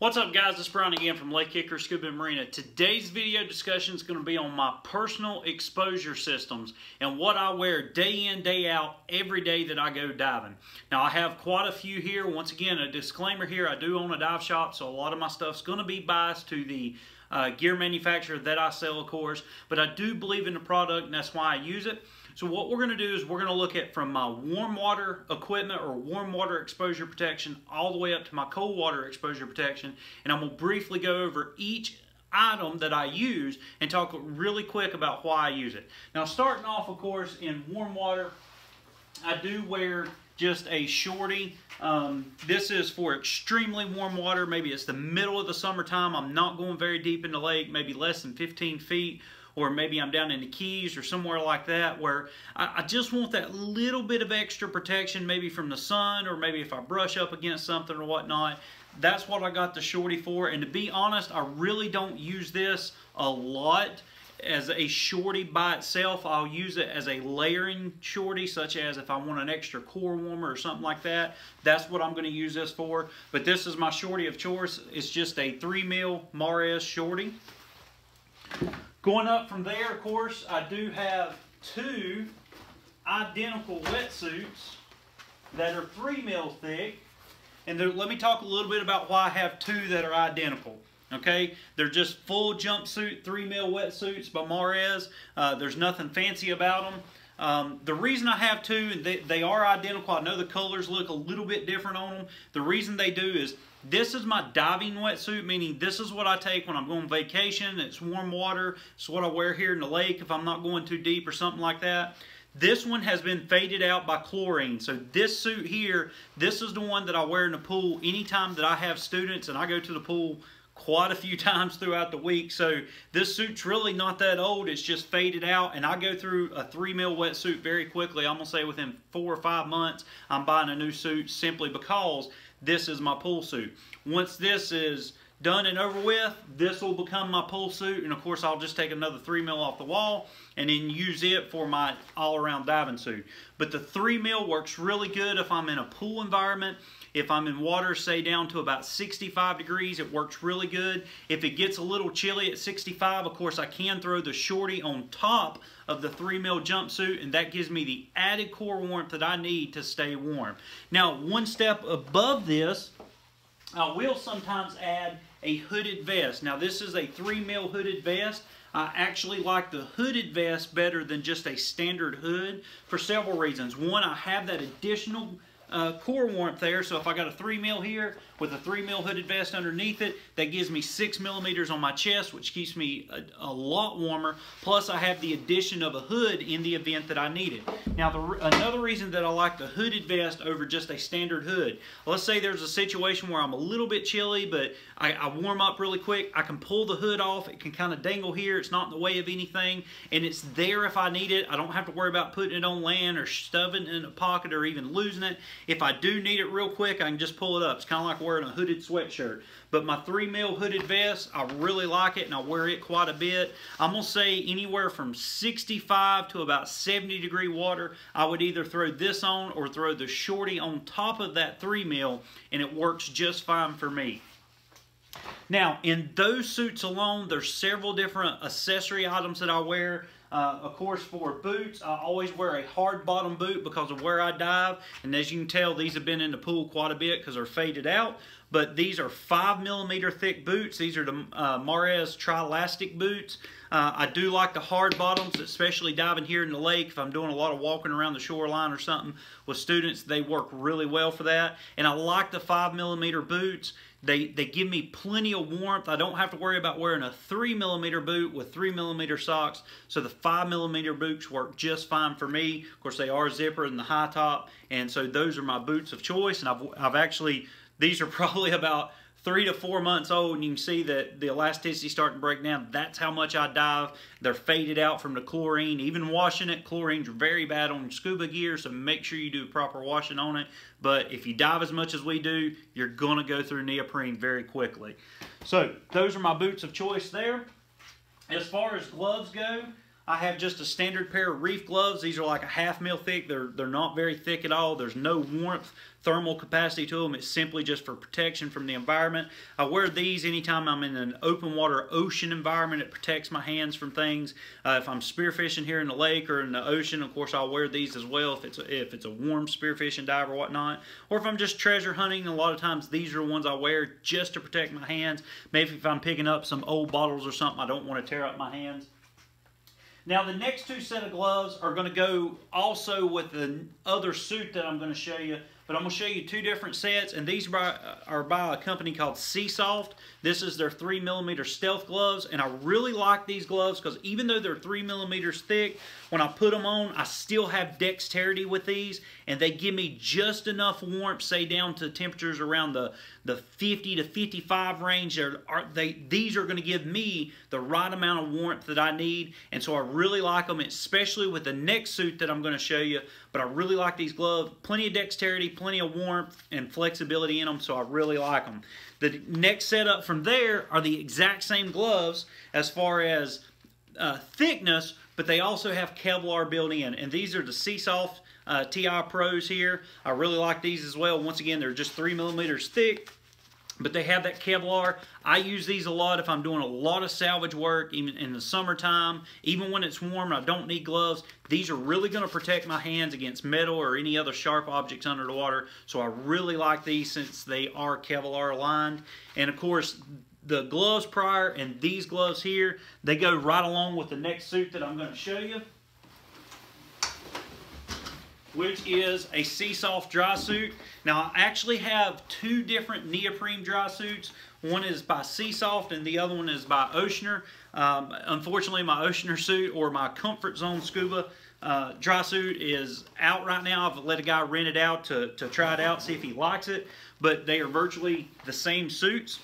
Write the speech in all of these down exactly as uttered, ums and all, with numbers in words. What's up, guys? It's Brian again from Lake Hickory Scuba Marina. Today's video discussion is going to be on my personal exposure systems and what I wear day in, day out, every day that I go diving. Now, I have quite a few here. Once again, a disclaimer here, I do own a dive shop, so a lot of my stuff's going to be biased to the uh, gear manufacturer that I sell, of course, but I do believe in the product, and that's why I use it. So what we're going to do is we're going to look at from my warm water equipment or warm water exposure protection all the way up to my cold water exposure protection. And I'm going to briefly go over each item that I use and talk really quick about why I use it. Now, starting off, of course, in warm water, I do wear just a shorty. Um, this is for extremely warm water. Maybe it's the middle of the summertime. I'm not going very deep in the lake, maybe less than fifteen feet. Or maybe I'm down in the Keys or somewhere like that where I, I just want that little bit of extra protection, maybe from the sun or maybe if I brush up against something or whatnot. That's what I got the shorty for. And to be honest, I really don't use this a lot as a shorty by itself. I'll use it as a layering shorty, such as if I want an extra core warmer or something like that. That's what I'm going to use this for. But this is my shorty of choice. It's just a three mil Mares shorty. Going up from there, of course, I do have two identical wetsuits that are three mil thick. And let me talk a little bit about why I have two that are identical. Okay, they're just full jumpsuit, three mil wetsuits by Mares. Uh, there's nothing fancy about them. Um, the reason I have two, and they, they are identical, I know the colors look a little bit different on them. The reason they do is, this is my diving wetsuit, meaning this is what I take when I'm going vacation. It's warm water. It's what I wear here in the lake if I'm not going too deep or something like that. This one has been faded out by chlorine. So this suit here, this is the one that I wear in the pool anytime that I have students, and I go to the pool quite a few times throughout the week. So this suit's really not that old. It's just faded out, and I go through a three mil wetsuit very quickly. I'm going to say within four or five months, I'm buying a new suit simply because this is my pool suit. Once this is done and over with, this will become my pool suit. And of course, I'll just take another three mil off the wall and then use it for my all-around diving suit. But the three mil works really good if I'm in a pool environment. If I'm in water, say down to about sixty-five degrees, it works really good. If it gets a little chilly at sixty-five, of course, I can throw the shorty on top of the three mil jumpsuit, and that gives me the added core warmth that I need to stay warm. Now, one step above this, I will sometimes add a hooded vest. Now, this is a three mil hooded vest. I actually like the hooded vest better than just a standard hood for several reasons. One, I have that additional Uh, core warmth there, so if I got a three mil here with a three mil hooded vest underneath it, that gives me six millimeters on my chest, which keeps me a, a lot warmer, plus I have the addition of a hood in the event that I need it. Now, the, another reason that I like the hooded vest over just a standard hood, let's say there's a situation where I'm a little bit chilly, but I, I warm up really quick, I can pull the hood off, it can kind of dangle here, it's not in the way of anything, and it's there if I need it. I don't have to worry about putting it on land or shoving it in a pocket or even losing it. If I do need it real quick, I can just pull it up. It's kind of like wearing a hooded sweatshirt. But my three mil hooded vest, I really like it, and I wear it quite a bit. I'm going to say anywhere from sixty-five to about seventy degree water, I would either throw this on or throw the shorty on top of that three mil, and it works just fine for me. Now, in those suits alone, there's several different accessory items that I wear. Uh, of course, for boots, I always wear a hard bottom boot because of where I dive. And as you can tell, these have been in the pool quite a bit because they're faded out. But these are five millimeter thick boots. These are the uh, Mares Trilastic boots. Uh, I do like the hard bottoms, especially diving here in the lake. If I'm doing a lot of walking around the shoreline or something with students, they work really well for that. And I like the five millimeter boots. They, they give me plenty of warmth. I don't have to worry about wearing a three millimeter boot with three millimeter socks. So the five millimeter boots work just fine for me. Of course, they are zipper and the high top. And so those are my boots of choice. And I've, I've actually... These are probably about three to four months old, and you can see that the elasticity starting to break down. That's how much I dive. They're faded out from the chlorine. Even washing it, chlorine's very bad on scuba gear, so make sure you do proper washing on it. But if you dive as much as we do, you're gonna go through neoprene very quickly. So those are my boots of choice there. As far as gloves go, I have just a standard pair of reef gloves. These are like a half mil thick. They're, they're not very thick at all. There's no warmth, thermal capacity to them. It's simply just for protection from the environment. I wear these anytime I'm in an open water ocean environment. It protects my hands from things. Uh, if I'm spearfishing here in the lake or in the ocean, of course I'll wear these as well if it's a, if it's a warm spearfishing dive or whatnot. Or if I'm just treasure hunting, a lot of times these are the ones I wear just to protect my hands. Maybe if I'm picking up some old bottles or something, I don't want to tear up my hands. Now the next two set of gloves are going to go also with the other suit that I'm going to show you, but I'm going to show you two different sets, and these are by a company called SeaSoft. This is their three millimeter stealth gloves, and I really like these gloves because even though they're three millimeters thick, when I put them on, I still have dexterity with these, and they give me just enough warmth, say down to temperatures around the, the fifty to fifty-five range. They're, are, they, these are going to give me the right amount of warmth that I need, and so I really like them, especially with the next suit that I'm going to show you, but I really like these gloves. Plenty of dexterity, plenty of warmth and flexibility in them, so I really like them. The next setup from there are the exact same gloves as far as uh, thickness, but they also have Kevlar built in, and these are the SeaSoft uh, T I Pros here. I really like these as well. Once again, they're just three millimeters thick, but they have that Kevlar. I use these a lot if I'm doing a lot of salvage work, even in the summertime, even when it's warm and I don't need gloves. These are really going to protect my hands against metal or any other sharp objects under the water. So I really like these since they are Kevlar aligned. And of course, the gloves prior and these gloves here, they go right along with the next suit that I'm going to show you, which is a SeaSoft dry suit. Now I actually have two different neoprene dry suits. One is by SeaSoft and the other one is by Oceaner. Um, unfortunately, my Oceaner suit, or my comfort zone scuba uh, dry suit, is out right now. I've let a guy rent it out to, to try it out, see if he likes it. But they are virtually the same suits.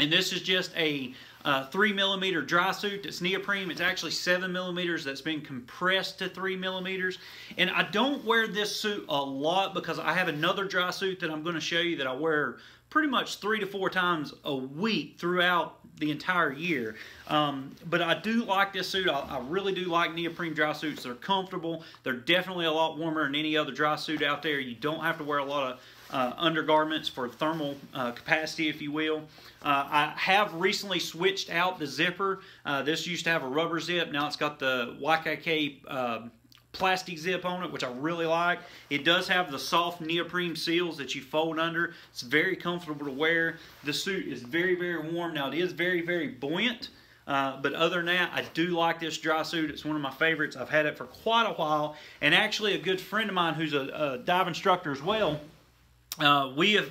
And this is just a Uh, three millimeter dry suit that's neoprene. It's actually seven millimeters that's been compressed to three millimeters. And I don't wear this suit a lot because I have another dry suit that I'm going to show you that I wear pretty much three to four times a week throughout the entire year. Um, but I do like this suit. I, I really do like neoprene dry suits. They're comfortable. They're definitely a lot warmer than any other dry suit out there. You don't have to wear a lot of Uh, undergarments for thermal uh, capacity, if you will. Uh, I have recently switched out the zipper. Uh, this used to have a rubber zip. Now it's got the Y K K uh, plastic zip on it, which I really like. It does have the soft neoprene seals that you fold under. It's very comfortable to wear. The suit is very, very warm. Now it is very, very buoyant. Uh, but other than that, I do like this dry suit. It's one of my favorites. I've had it for quite a while. And actually a good friend of mine who's a, a dive instructor as well, Uh, we have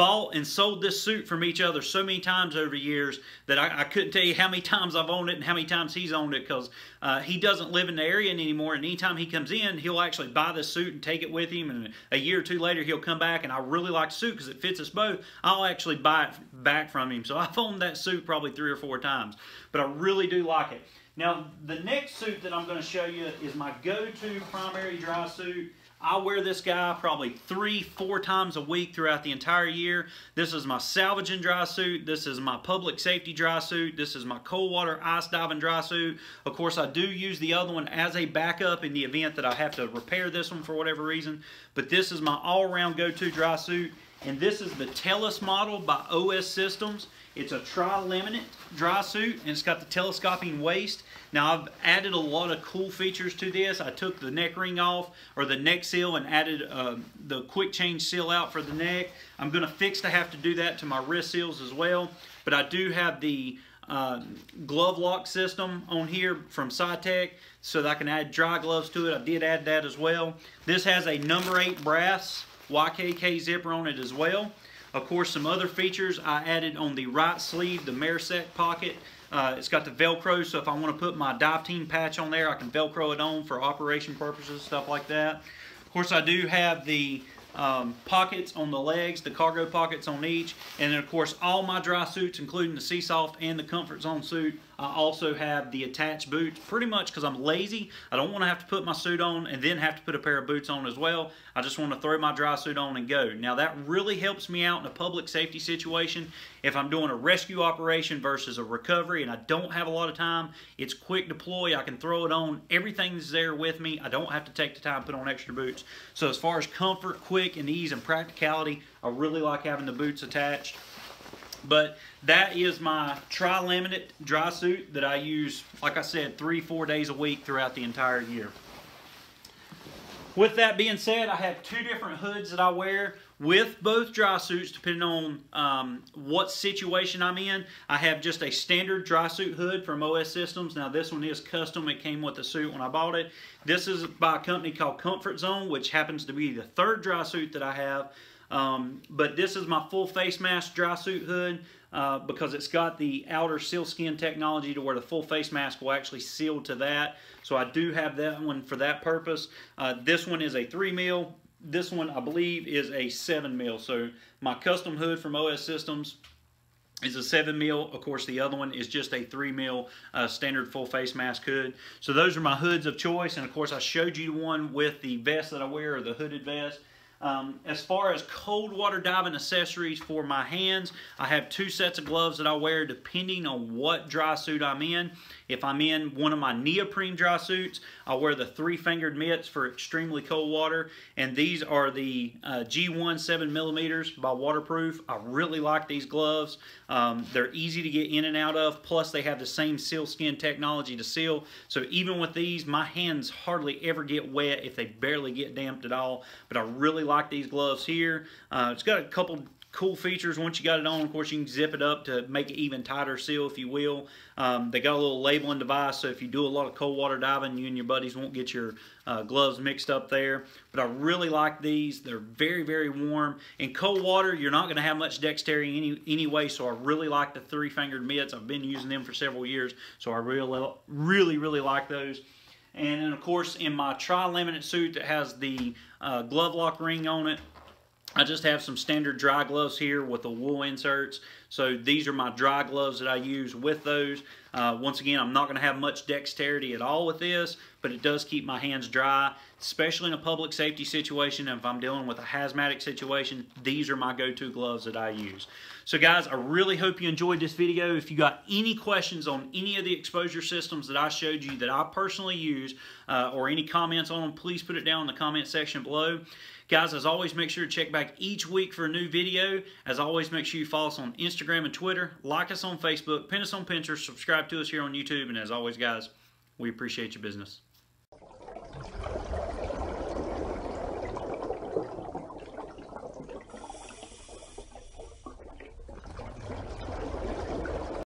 bought and sold this suit from each other so many times over the years that I, I couldn't tell you how many times I've owned it and how many times he's owned it, because uh, he doesn't live in the area anymore, and anytime he comes in, he'll actually buy this suit and take it with him, and a year or two later, he'll come back, and I really like the suit because it fits us both. I'll actually buy it back from him, so I've owned that suit probably three or four times, but I really do like it. Now, the next suit that I'm going to show you is my go-to primary dry suit. I wear this guy probably three, four times a week throughout the entire year. This is my salvaging dry suit. This is my public safety dry suit. This is my cold water ice diving dry suit. Of course, I do use the other one as a backup in the event that I have to repair this one for whatever reason. But this is my all-around go-to dry suit. And this is the Tellus model by O S Systems. It's a tri-laminate dry suit, and it's got the telescoping waist. Now, I've added a lot of cool features to this. I took the neck ring off, or the neck seal, and added uh, the quick change seal out for the neck. I'm going to fix to have to do that to my wrist seals as well. But I do have the uh, glove lock system on here from SciTech, so that I can add dry gloves to it. I did add that as well. This has a number eight brass Y K K zipper on it as well. Of course, some other features I added on the right sleeve, the Marsec pocket. Uh, it's got the Velcro, so if I want to put my dive team patch on there, I can Velcro it on for operation purposes, stuff like that. Of course, I do have the um, pockets on the legs, the cargo pockets on each. And then, of course, all my dry suits, including the SeaSoft and the Comfort Zone suit, I also have the attached boots, pretty much because I'm lazy. I don't want to have to put my suit on and then have to put a pair of boots on as well. I just want to throw my dry suit on and go. Now that really helps me out in a public safety situation. If I'm doing a rescue operation versus a recovery and I don't have a lot of time, it's quick deploy. I can throw it on. Everything's there with me. I don't have to take the time to put on extra boots. So as far as comfort, quick, and ease, and practicality, I really like having the boots attached. But that is my tri-laminate dry suit that I use, like I said, three, four days a week throughout the entire year. With that being said, I have two different hoods that I wear with both dry suits depending on um, what situation I'm in. I have just a standard dry suit hood from O S Systems. Now this one is custom. It came with the suit when I bought it. This is by a company called Comfort Zone, which happens to be the third dry suit that I have. Um, but this is my full face mask dry suit hood uh, because it's got the outer seal skin technology to where the full face mask will actually seal to that. So I do have that one for that purpose. Uh, this one is a three mil. This one I believe is a seven mil. So my custom hood from O S Systems is a seven mil. Of course, the other one is just a three mil uh, standard full face mask hood. So those are my hoods of choice. And of course, I showed you one with the vest that I wear, or the hooded vest. Um, as far as cold water diving accessories for my hands, I have two sets of gloves that I wear depending on what dry suit I'm in. If I'm in one of my neoprene dry suits, I wear the three-fingered mitts for extremely cold water. And these are the uh, G one seven millimeter by Waterproof. I really like these gloves. Um, they're easy to get in and out of, plus they have the same seal skin technology to seal. So even with these, my hands hardly ever get wet, if they barely get damped at all. But I really like these gloves here. Uh, it's got a couple cool features. Once you got it on, of course, you can zip it up to make it even tighter seal, if you will. Um, they got a little labeling device, so if you do a lot of cold water diving, you and your buddies won't get your uh, gloves mixed up there. But I really like these. They're very, very warm. In cold water, you're not going to have much dexterity any, anyway, so I really like the three-fingered mitts. I've been using them for several years, so I really, really, really like those. And then, of course, in my tri-laminate suit that has the uh, glove lock ring on it, I just have some standard dry gloves here with the wool inserts. So these are my dry gloves that I use with those. Uh, once again, I'm not going to have much dexterity at all with this, but it does keep my hands dry, especially in a public safety situation. And if I'm dealing with a hazmatic situation, these are my go-to gloves that I use. So guys, I really hope you enjoyed this video. If you got any questions on any of the exposure systems that I showed you that I personally use, uh, or any comments on them, please put it down in the comment section below. Guys, as always, make sure to check back each week for a new video. As always, make sure you follow us on Instagram and Twitter, like us on Facebook, pin us on Pinterest, subscribe to us here on YouTube, and as always, guys, we appreciate your business.